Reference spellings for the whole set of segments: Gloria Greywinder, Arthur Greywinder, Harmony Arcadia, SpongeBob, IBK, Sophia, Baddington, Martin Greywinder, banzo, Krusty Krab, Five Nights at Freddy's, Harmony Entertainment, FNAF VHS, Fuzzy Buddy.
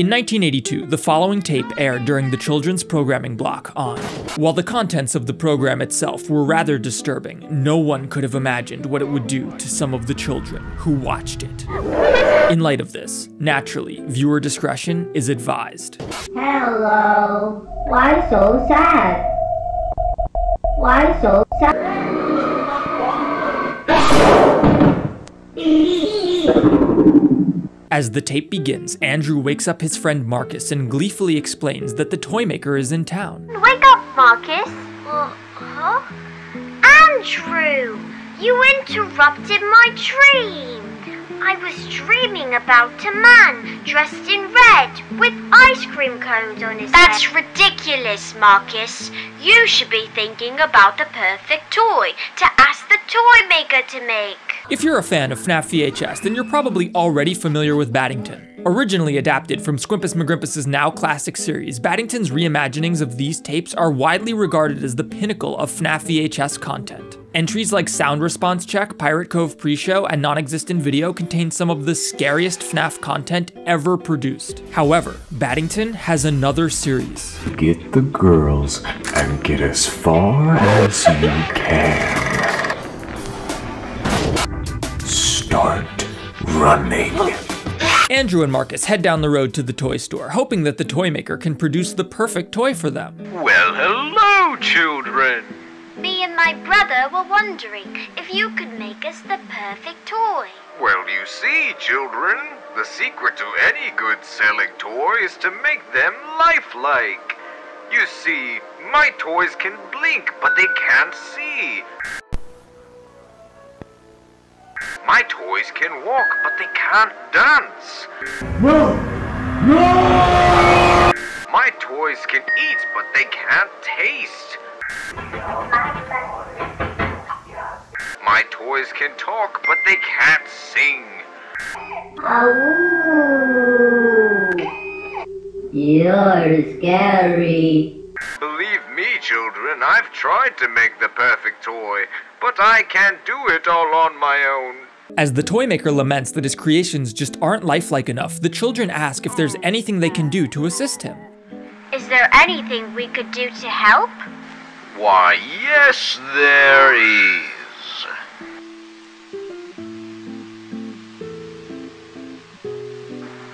In 1982, the following tape aired during the children's programming block on. While the contents of the program itself were rather disturbing, no one could have imagined what it would do to some of the children who watched it. In light of this, naturally, viewer discretion is advised. Hello, why so sad? Why so sad? As the tape begins, Andrew wakes up his friend Marcus and gleefully explains that the toy maker is in town. Wake up, Marcus! Huh? Andrew! You interrupted my dream! I was dreaming about a man dressed in red with ice cream cones on his head. That's ridiculous, Marcus. You should be thinking about the perfect toy to ask the toy maker to make. If you're a fan of FNAF VHS, then you're probably already familiar with Baddington. Originally adapted from Squimpus McGrimpus's now classic series, Baddington's reimaginings of these tapes are widely regarded as the pinnacle of FNAF VHS content. Entries like Sound Response Check, Pirate Cove Pre-Show, and Non-Existent Video contain some of the scariest FNAF content ever produced. However, Baddington has another series. Get the girls and get as far as you can. Start running. Andrew and Marcus head down the road to the toy store, hoping that the toy maker can produce the perfect toy for them. Well, hello, children. Me and my brother were wondering if you could make us the perfect toy. Well, you see, children, the secret to any good selling toy is to make them lifelike. You see, my toys can blink, but they can't see. My toys can walk, but they can't dance. No! No! My toys can eat, but they can't taste. My toys can talk, but they can't sing. Oh, you're scary. Believe me, children, I've tried to make the perfect toy, but I can't do it all on my own. As the toy maker laments that his creations just aren't lifelike enough, the children ask if there's anything they can do to assist him. Is there anything we could do to help? Why, yes, there is.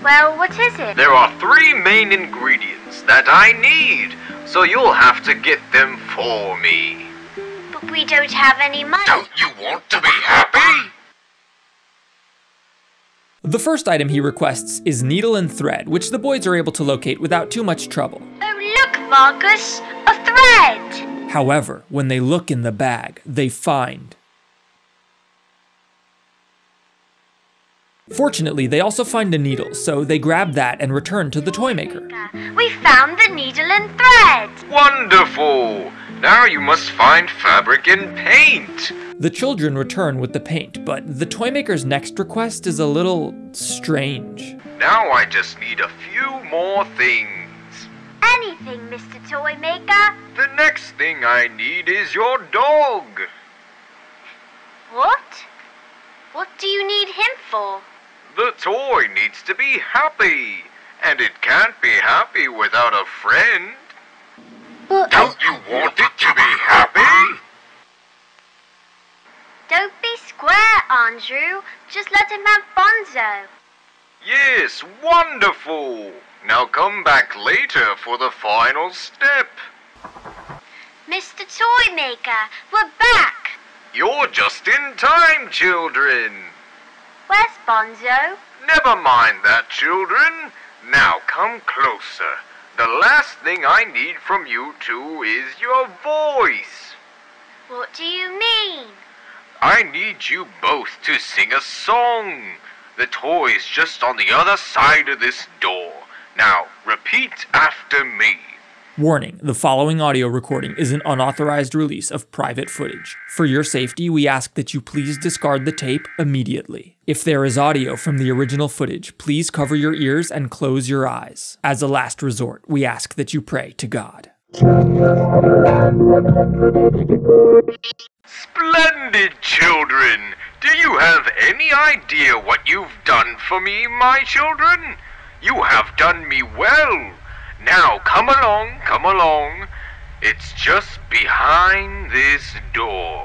Well, what is it? There are three main ingredients that I need, so you'll have to get them for me. But we don't have any money. Don't you want to be happy? The first item he requests is needle and thread, which the boys are able to locate without too much trouble. Oh, look, Marcus, a thread! However, when they look in the bag, they find... Fortunately, they also find a needle, so they grab that and return to the toy maker. We found the needle and thread! Wonderful! Now you must find fabric and paint! The children return with the paint, but the toy maker's next request is a little strange. Now I just need a few more things. Anything, Mr. Toy Maker? The next thing I need is your dog! What? What do you need him for? The toy needs to be happy, and it can't be happy without a friend. But don't you want it to be happy? Don't be square, Andrew. Just let him have Bonzo. Yes, wonderful. Now come back later for the final step. Mr. Toy Maker, we're back. You're just in time, children. Where's Bonzo? Never mind that, children. Now come closer. The last thing I need from you two is your voice. What do you mean? I need you both to sing a song. The toy is just on the other side of this door. Now, repeat after me. Warning, the following audio recording is an unauthorized release of private footage. For your safety, we ask that you please discard the tape immediately. If there is audio from the original footage, please cover your ears and close your eyes. As a last resort, we ask that you pray to God. Splendid, children! Do you have any idea what you've done for me, my children? You have done me well. Now come along, come along. It's just behind this door.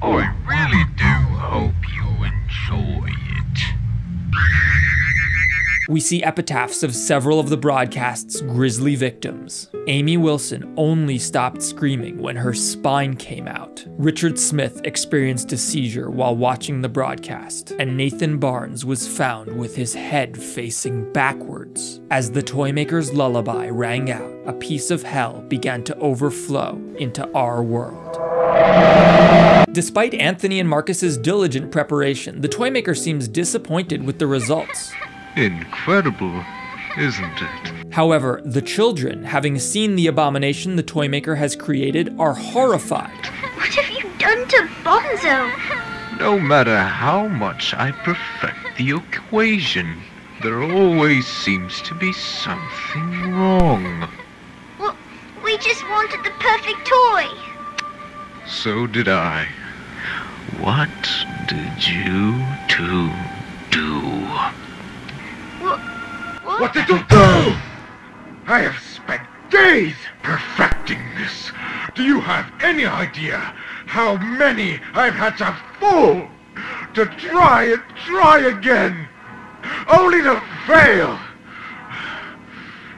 I really do hope you enjoy it. We see epitaphs of several of the broadcast's grisly victims. Amy Wilson only stopped screaming when her spine came out. Richard Smith experienced a seizure while watching the broadcast, and Nathan Barnes was found with his head facing backwards. As the Toymaker's lullaby rang out, a piece of hell began to overflow into our world. Despite Anthony and Marcus's diligent preparation, the Toymaker seems disappointed with the results. Incredible, isn't it? However, the children, having seen the abomination the Toymaker has created, are horrified. What have you done to Bonzo? No matter how much I perfect the equation, there always seems to be something wrong. Well, we just wanted the perfect toy. So did I. What did you two do? What did you do? I have spent days perfecting this. Do you have any idea how many I've had to fool to try and try again, only to fail?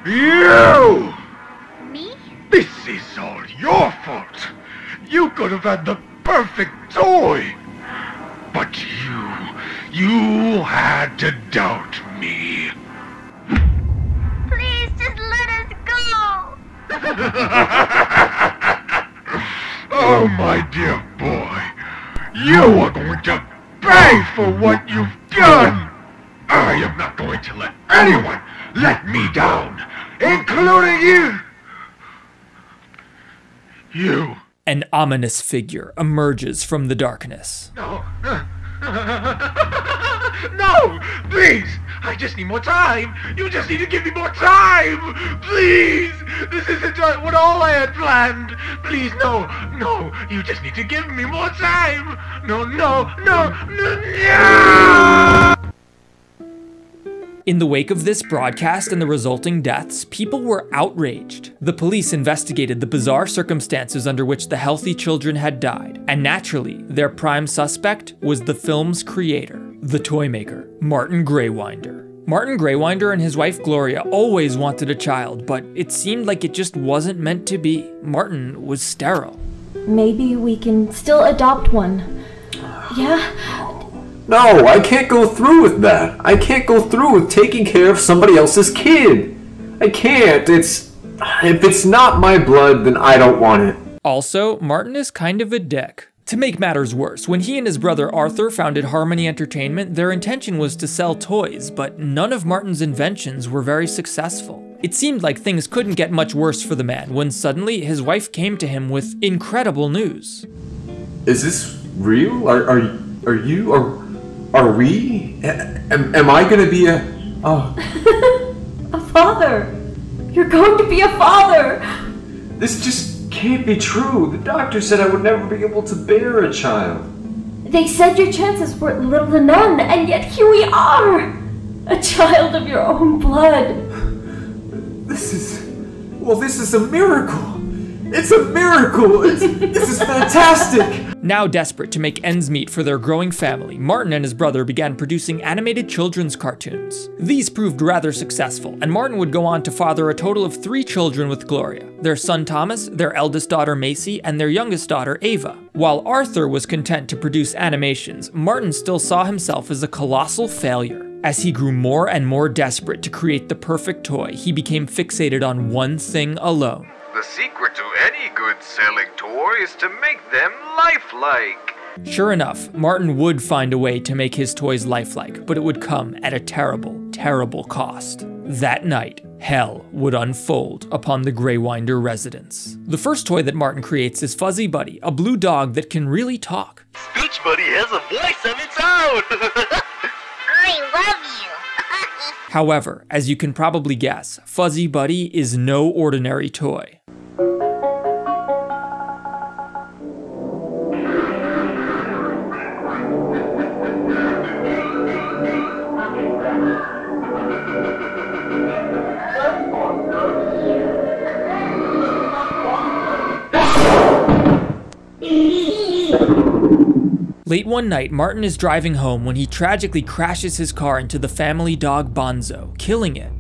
You! Me? This is all your fault. You could have had the perfect toy, but you had to doubt me. Please just let us go! Oh, my dear boy, you are going to pay for what you've done! I am not going to let anyone let me down, including you! You. An ominous figure emerges from the darkness. No! No! Please! I just need more time! You just need to give me more time! Please! This isn't what all I had planned! Please, no! No! You just need to give me more time! No, no, no, no, no! In the wake of this broadcast and the resulting deaths, people were outraged. The police investigated the bizarre circumstances under which the healthy children had died, and naturally, their prime suspect was the film's creator, the Toymaker, Martin Greywinder. Martin Greywinder and his wife Gloria always wanted a child, but it seemed like it just wasn't meant to be. Martin was sterile. Maybe we can still adopt one. Yeah? No, I can't go through with that. I can't go through with taking care of somebody else's kid. I can't. If it's not my blood, then I don't want it. Also, Martin is kind of a dick. To make matters worse, when he and his brother Arthur founded Harmony Entertainment, their intention was to sell toys, but none of Martin's inventions were very successful. It seemed like things couldn't get much worse for the man when suddenly his wife came to him with incredible news. Is this real? Are we? Am I going to be a... Oh. A father! You're going to be a father! This just can't be true. The doctor said I would never be able to bear a child. They said your chances were little to none, and yet here we are! A child of your own blood. This is... Well, this is a miracle. It's a miracle! This is fantastic! Now desperate to make ends meet for their growing family, Martin and his brother began producing animated children's cartoons. These proved rather successful, and Martin would go on to father a total of 3 children with Gloria: their son Thomas, their eldest daughter Macy, and their youngest daughter Ava. While Arthur was content to produce animations, Martin still saw himself as a colossal failure. As he grew more and more desperate to create the perfect toy, he became fixated on one thing alone. The secret to any good selling toy is to make them lifelike. Sure enough, Martin would find a way to make his toys lifelike, but it would come at a terrible, terrible cost. That night, hell would unfold upon the Greywinder residence. The first toy that Martin creates is Fuzzy Buddy, a blue dog that can really talk. Scooch Buddy has a voice of its own! I love you! However, as you can probably guess, Fuzzy Buddy is no ordinary toy. Late one night, Martin is driving home when he tragically crashes his car into the family dog Bonzo, killing it.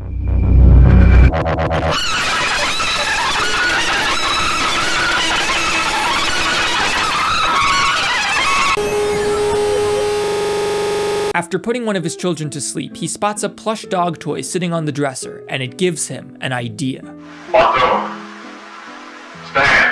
After putting one of his children to sleep, he spots a plush dog toy sitting on the dresser, and it gives him an idea. Bonzo! Stand!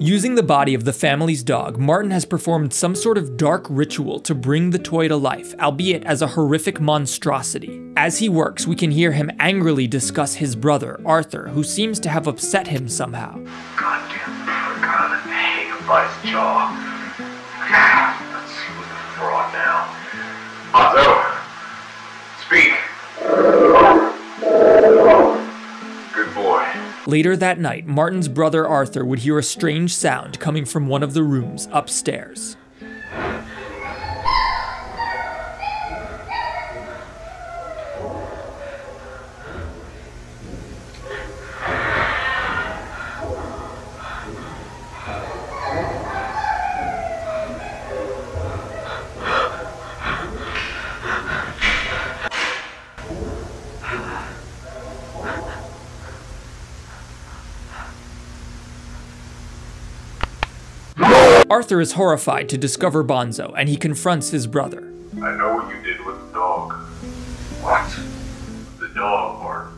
Using the body of the family's dog, Martin has performed some sort of dark ritual to bring the toy to life, albeit as a horrific monstrosity. As he works, we can hear him angrily discuss his brother, Arthur, who seems to have upset him somehow. Goddamn, I forgot a hang by his jaw. Let's see what the fraud now. Otto, speak. Good boy. Later that night, Martin's brother Arthur would hear a strange sound coming from one of the rooms upstairs. Arthur is horrified to discover Bonzo, and he confronts his brother. I know what you did with the dog. What? The dog, Martin.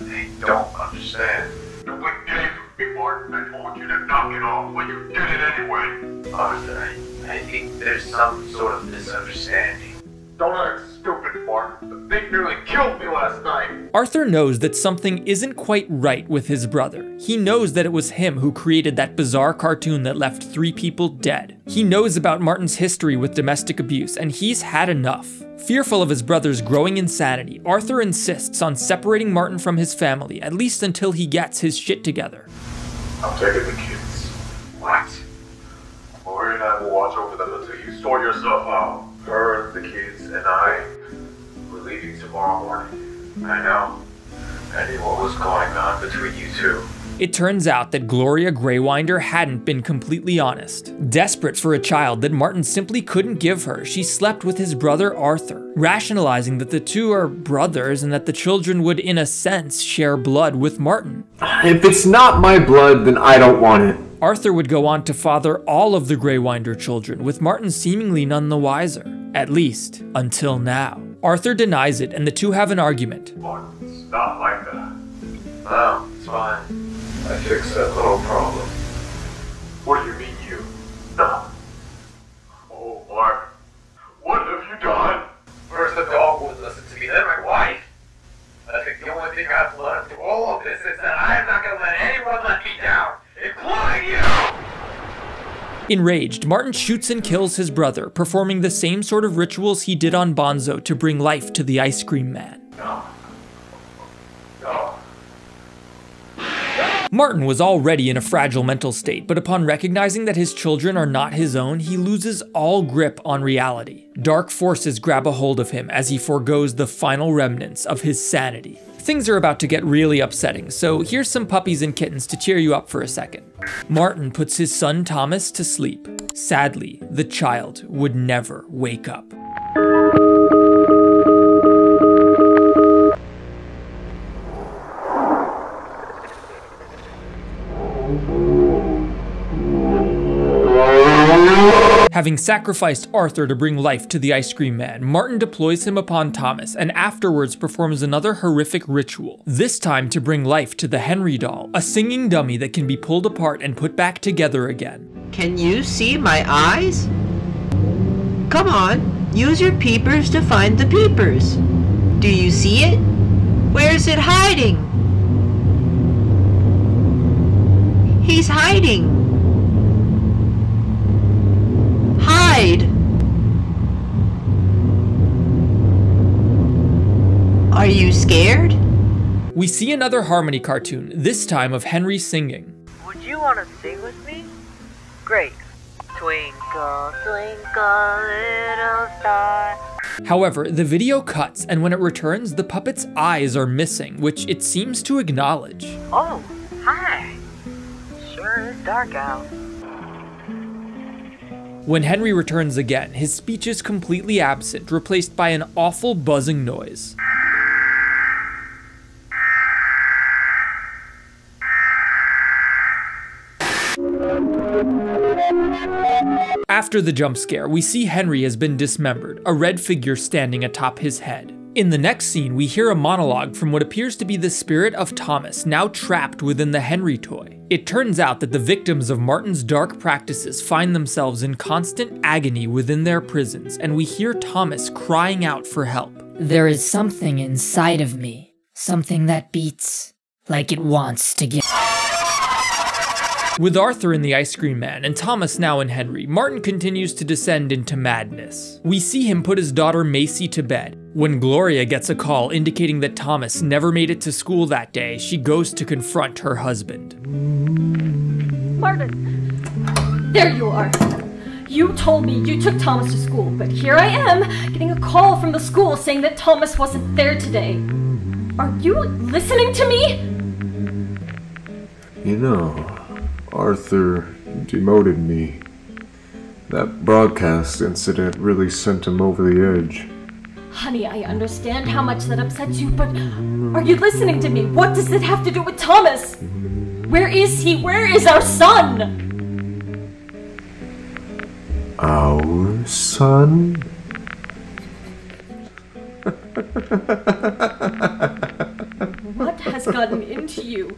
They don't understand. You wouldn't get it from me, Martin. I told you to knock it off, but you did it anyway. Arthur, I think there's some sort of misunderstanding. Don't act stupid, Martin. The thing nearly killed me last night. Arthur knows that something isn't quite right with his brother. He knows that it was him who created that bizarre cartoon that left 3 people dead. He knows about Martin's history with domestic abuse, and he's had enough. Fearful of his brother's growing insanity, Arthur insists on separating Martin from his family, at least until he gets his shit together. I'm taking the kids. What? Lori and I will watch over them until you sort yourself out. Her, the kids, and I were leaving tomorrow morning. I know. I knew what was going on between you two. It turns out that Gloria Greywinder hadn't been completely honest. Desperate for a child that Martin simply couldn't give her, she slept with his brother Arthur, rationalizing that the two are brothers and that the children would, in a sense, share blood with Martin. If it's not my blood, then I don't want it. Arthur would go on to father all of the Greywinder children, with Martin seemingly none the wiser. At least, until now. Arthur denies it, and the two have an argument. Martin, it's not like that. No, it's fine. I fixed that little problem. What do you mean you? No. Oh, Martin. What have you done? First the dog wouldn't listen to me, then my wife. I think the only thing I've learned through all of this is that I am not going to let anyone let me down, including you! Enraged, Martin shoots and kills his brother, performing the same sort of rituals he did on Bonzo to bring life to the ice cream man. No. Martin was already in a fragile mental state, but upon recognizing that his children are not his own, he loses all grip on reality. Dark forces grab a hold of him as he forgoes the final remnants of his sanity. Things are about to get really upsetting, so here's some puppies and kittens to cheer you up for a second. Martin puts his son Thomas to sleep. Sadly, the child would never wake up. Having sacrificed Arthur to bring life to the ice cream man, Martin deploys him upon Thomas and afterwards performs another horrific ritual, this time to bring life to the Henry doll, a singing dummy that can be pulled apart and put back together again. Can you see my eyes? Come on, use your peepers to find the peepers. Do you see it? Where's it hiding? He's hiding. Are you scared? We see another Harmony cartoon, this time of Henry singing. Would you want to sing with me? Great. Twinkle, twinkle, little star. However, the video cuts, and when it returns, the puppet's eyes are missing, which it seems to acknowledge. Oh, hi. Sure is dark out. When Henry returns again, his speech is completely absent, replaced by an awful buzzing noise. After the jump scare, we see Henry has been dismembered, a red figure standing atop his head. In the next scene, we hear a monologue from what appears to be the spirit of Thomas, now trapped within the Henry toy. It turns out that the victims of Martin's dark practices find themselves in constant agony within their prisons, and we hear Thomas crying out for help. There is something inside of me, something that beats like it wants to get. With Arthur in the ice cream man and Thomas now in Henry, Martin continues to descend into madness. We see him put his daughter Macy to bed. When Gloria gets a call indicating that Thomas never made it to school that day, she goes to confront her husband. Martin, there you are. You told me you took Thomas to school, but here I am getting a call from the school saying that Thomas wasn't there today. Are you listening to me? You know, Arthur demoted me. That broadcast incident really sent him over the edge. Honey, I understand how much that upsets you, but are you listening to me? What does it have to do with Thomas? Where is he? Where is our son? Our son? What has gotten into you?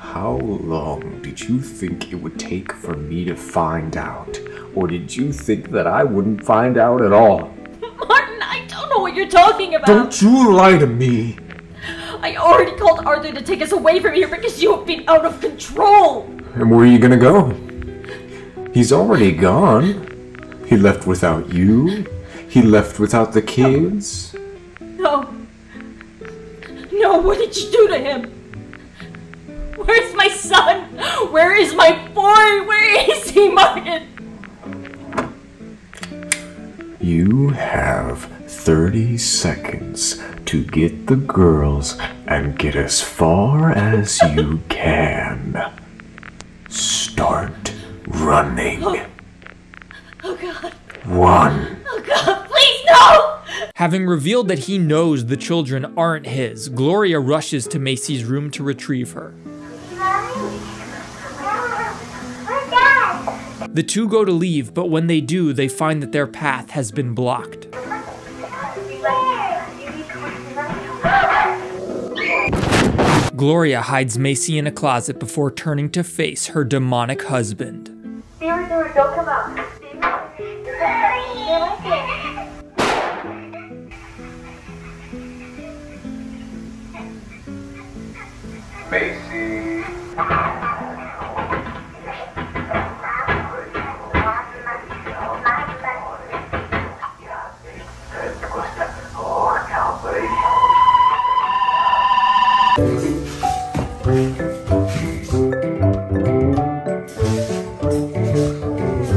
How long did you think it would take for me to find out? Or did you think that I wouldn't find out at all? Martin, I don't know what you're talking about! Don't you lie to me! I already called Arthur to take us away from here because you have been out of control! And where are you gonna go? He's already gone. He left without you. He left without the kids. No. No, what did you do to him? Where's my son? Where is my boy? Where is he, Martin? You have 30 seconds to get the girls and get as far as you can. Start running. Oh God. One. Oh God, please no! Having revealed that he knows the children aren't his, Gloria rushes to Macy's room to retrieve her. The two go to leave, but when they do, they find that their path has been blocked. Gloria hides Macy in a closet before turning to face her demonic husband. Don't come out. Macy.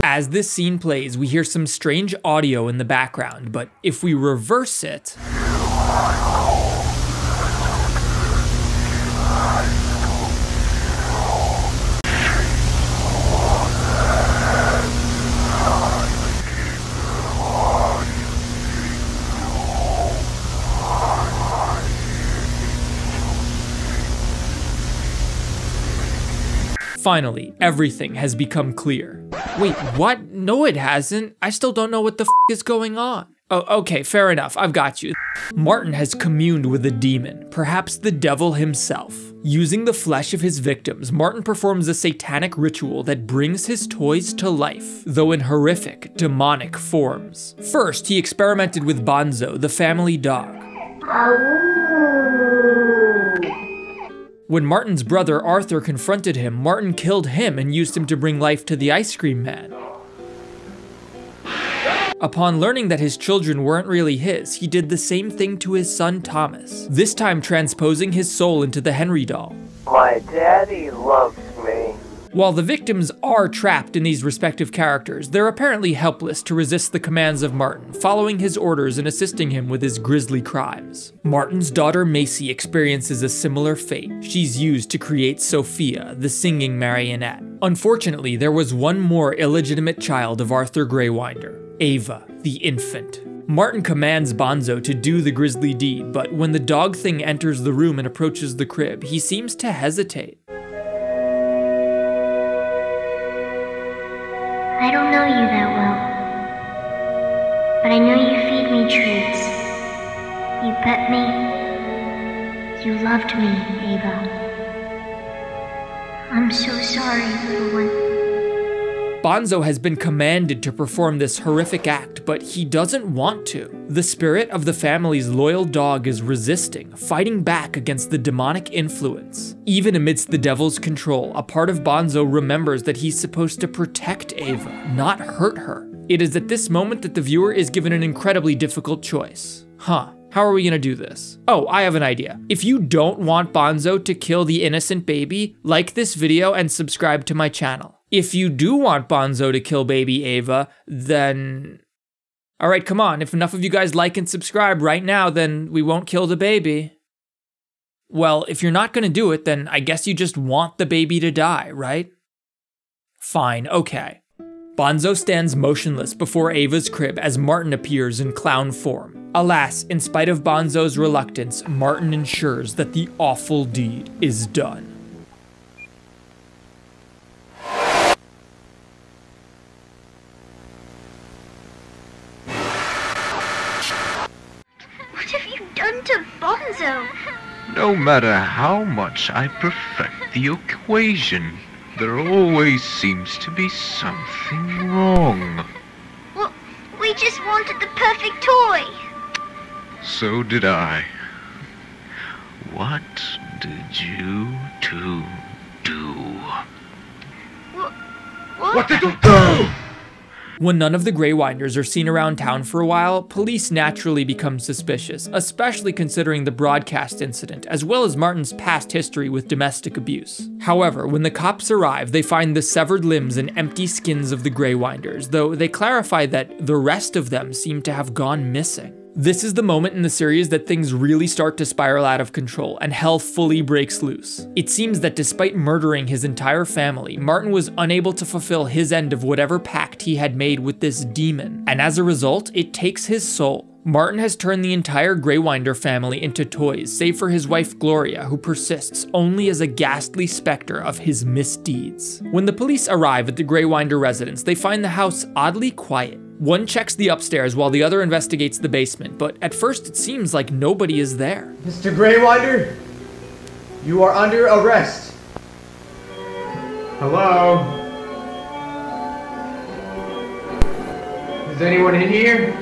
As this scene plays, we hear some strange audio in the background, but if we reverse it, finally, everything has become clear. Wait, what? No, it hasn't. I still don't know what the f is going on. Oh, okay, fair enough. I've got you. Martin has communed with a demon, perhaps the devil himself. Using the flesh of his victims, Martin performs a satanic ritual that brings his toys to life, though in horrific, demonic forms. First, he experimented with Bonzo, the family dog. When Martin's brother Arthur confronted him, Martin killed him and used him to bring life to the ice cream man. Upon learning that his children weren't really his, he did the same thing to his son Thomas, this time transposing his soul into the Henry doll. My daddy loves me. While the victims are trapped in these respective characters, they're apparently helpless to resist the commands of Martin, following his orders and assisting him with his grisly crimes. Martin's daughter Macy experiences a similar fate. She's used to create Sophia, the singing marionette. Unfortunately, there was one more illegitimate child of Arthur Greywinder, Ava, the infant. Martin commands Bonzo to do the grisly deed, but when the dog thing enters the room and approaches the crib, he seems to hesitate. I don't know you that well, but I know you feed me treats. You pet me. You loved me, Ava. I'm so sorry, little one. Bonzo has been commanded to perform this horrific act, but he doesn't want to. The spirit of the family's loyal dog is resisting, fighting back against the demonic influence. Even amidst the devil's control, a part of Bonzo remembers that he's supposed to protect Ava, not hurt her. It is at this moment that the viewer is given an incredibly difficult choice. Huh. How are we gonna do this? Oh, I have an idea. If you don't want Bonzo to kill the innocent baby, like this video and subscribe to my channel. If you do want Bonzo to kill baby Ava, then... Alright, come on, if enough of you guys like and subscribe right now, then we won't kill the baby. Well, if you're not gonna do it, then I guess you just want the baby to die, right? Fine, okay. Bonzo stands motionless before Ava's crib as Martin appears in clown form. Alas, in spite of Bonzo's reluctance, Martin ensures that the awful deed is done. No matter how much I perfect the equation, there always seems to be something wrong. Well, we just wanted the perfect toy. So did I. What did you two do? What did you do? When none of the Greywinders are seen around town for a while, police naturally become suspicious, especially considering the broadcast incident, as well as Martin's past history with domestic abuse. However, when the cops arrive, they find the severed limbs and empty skins of the Greywinders, though they clarify that the rest of them seem to have gone missing. This is the moment in the series that things really start to spiral out of control, and hell fully breaks loose. It seems that despite murdering his entire family, Martin was unable to fulfill his end of whatever pact he had made with this demon, and as a result, it takes his soul. Martin has turned the entire Greywinder family into toys, save for his wife Gloria, who persists only as a ghastly specter of his misdeeds. When the police arrive at the Greywinder residence, they find the house oddly quiet. One checks the upstairs while the other investigates the basement, but at first it seems like nobody is there. Mr. Greywinder, you are under arrest. Hello? Is anyone in here?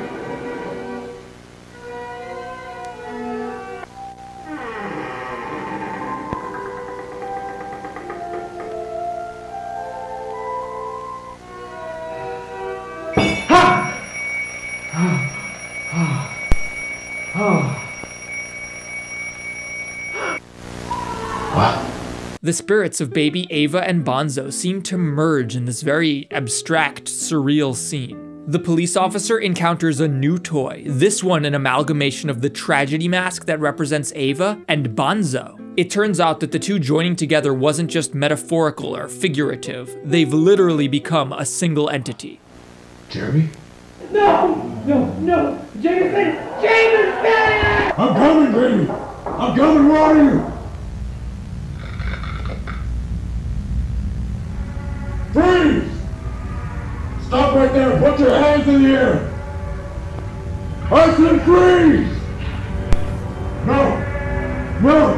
The spirits of baby Ava and Bonzo seem to merge in this very abstract, surreal scene. The police officer encounters a new toy, this one an amalgamation of the tragedy mask that represents Ava and Bonzo. It turns out that the two joining together wasn't just metaphorical or figurative, they've literally become a single entity. Jeremy? No! No! No! James! James! I'm coming, baby! I'm coming! Where are you? Freeze! Stop right there and put your hands in the air! I said freeze! No! No!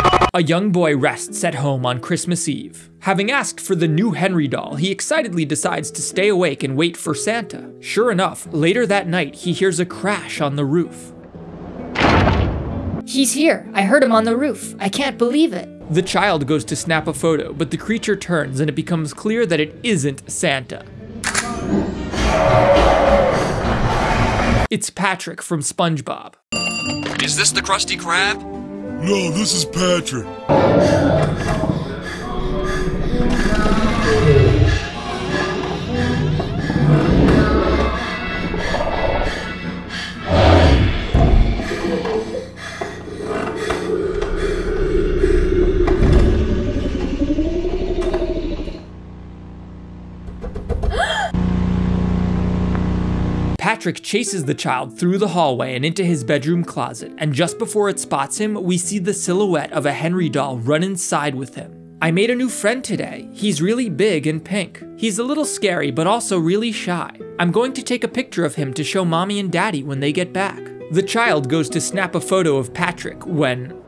No! A young boy rests at home on Christmas Eve. Having asked for the new Henry doll, he excitedly decides to stay awake and wait for Santa. Sure enough, later that night, he hears a crash on the roof. He's here. I heard him on the roof. I can't believe it. The child goes to snap a photo, but the creature turns and it becomes clear that it isn't Santa. It's Patrick from SpongeBob. Is this the Krusty Krab? No, this is Patrick. Patrick chases the child through the hallway and into his bedroom closet, and just before it spots him, we see the silhouette of a Henry doll run inside with him. I made a new friend today. He's really big and pink. He's a little scary, but also really shy. I'm going to take a picture of him to show mommy and daddy when they get back. The child goes to snap a photo of Patrick when...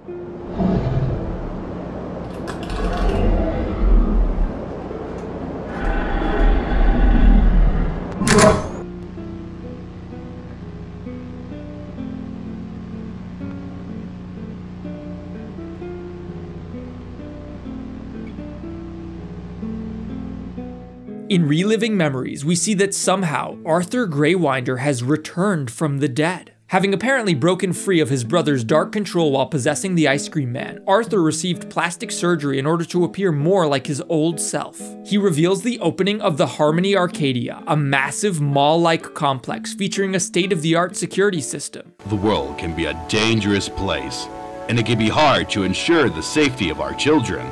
In reliving memories, we see that somehow Arthur Greywinder has returned from the dead. Having apparently broken free of his brother's dark control while possessing the ice cream man, Arthur received plastic surgery in order to appear more like his old self. He reveals the opening of the Harmony Arcadia, a massive mall-like complex featuring a state-of-the-art security system. The world can be a dangerous place, and it can be hard to ensure the safety of our children.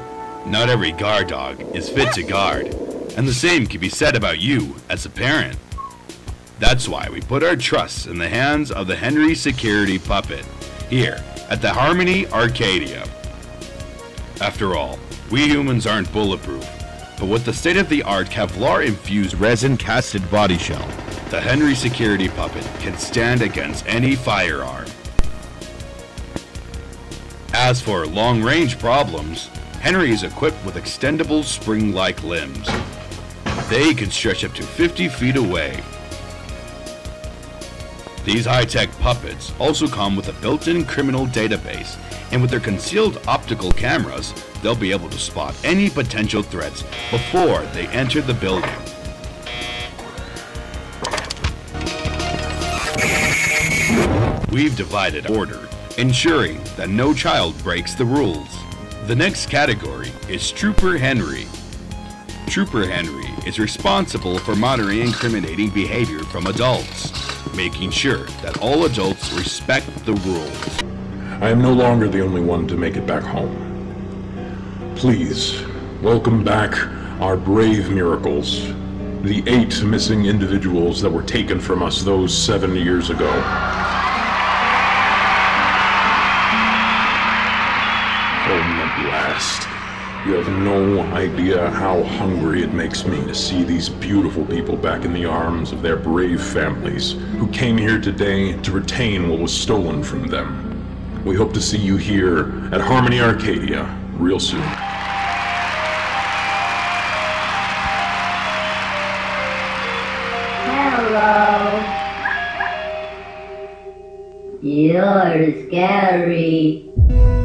Not every guard dog is fit to guard, and the same can be said about you as a parent. That's why we put our trust in the hands of the Henry Security Puppet, here at the Harmony Arcadia. After all, we humans aren't bulletproof, but with the state-of-the-art Kevlar-infused resin-casted body shell, the Henry Security Puppet can stand against any firearm. As for long-range problems, Henry is equipped with extendable spring-like limbs. They can stretch up to 50 feet away. These high-tech puppets also come with a built-in criminal database, and with their concealed optical cameras, they'll be able to spot any potential threats before they enter the building. We've divided order, ensuring that no child breaks the rules. The next category is Trooper Henry. Trooper Henry is responsible for monitoring incriminating behavior from adults, making sure that all adults respect the rules. I am no longer the only one to make it back home. Please, welcome back our brave miracles, the 8 missing individuals that were taken from us those 7 years ago. Home at last. You have no idea how hungry it makes me to see these beautiful people back in the arms of their brave families who came here today to retain what was stolen from them. We hope to see you here at Harmony Arcadia real soon. Hello. You're scary.